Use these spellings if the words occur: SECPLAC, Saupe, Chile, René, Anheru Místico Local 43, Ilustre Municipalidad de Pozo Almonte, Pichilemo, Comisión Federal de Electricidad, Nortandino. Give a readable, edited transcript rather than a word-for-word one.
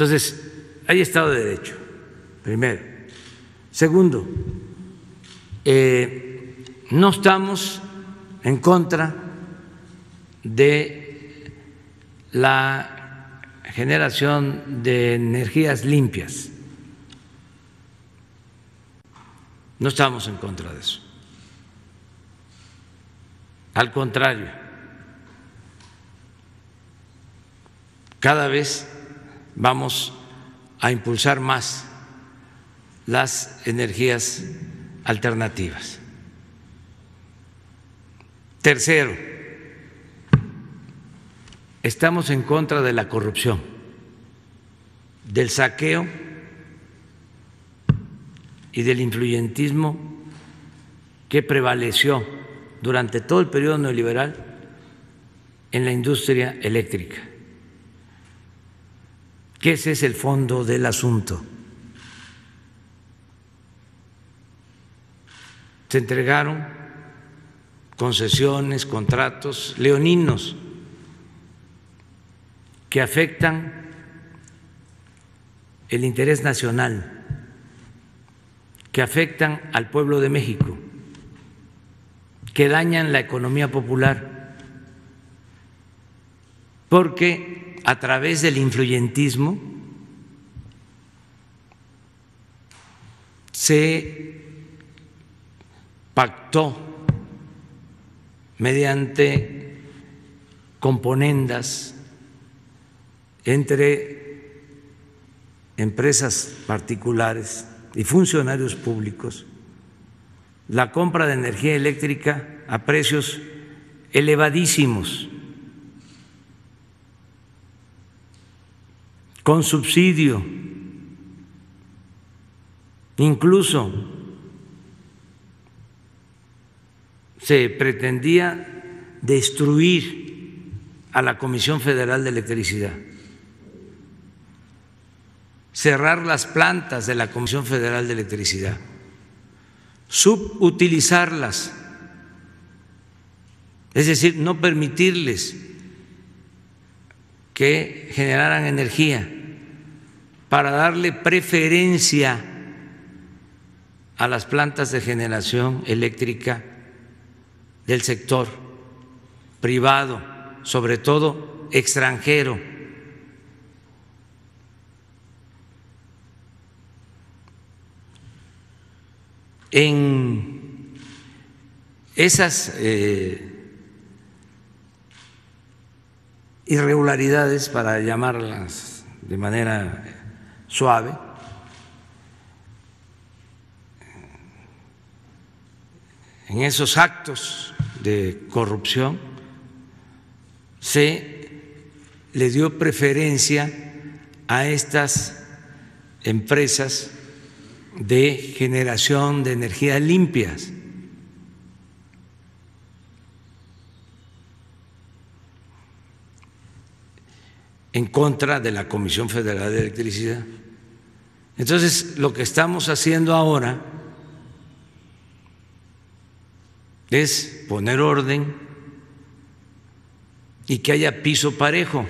Entonces, hay Estado de Derecho, primero. Segundo, no estamos en contra de la generación de energías limpias. No estamos en contra de eso. Al contrario, cada vez vamos a impulsar más las energías alternativas. Tercero, estamos en contra de la corrupción, del saqueo y del influyentismo que prevaleció durante todo el periodo neoliberal en la industria eléctrica, que ese es el fondo del asunto. Se entregaron concesiones, contratos leoninos que afectan el interés nacional, que afectan al pueblo de México, que dañan la economía popular, porque a través del influyentismo se pactó mediante componendas entre empresas particulares y funcionarios públicos la compra de energía eléctrica a precios elevadísimos, con subsidio, incluso se pretendía destruir a la Comisión Federal de Electricidad, cerrar las plantas de la Comisión Federal de Electricidad, subutilizarlas, es decir, no permitirles que generaran energía para darle preferencia a las plantas de generación eléctrica del sector privado, sobre todo extranjero. En esas irregularidades, para llamarlas de manera suave, en esos actos de corrupción se le dio preferencia a estas empresas de generación de energías limpias. En contra de la Comisión Federal de Electricidad. Entonces, lo que estamos haciendo ahora es poner orden y que haya piso parejo.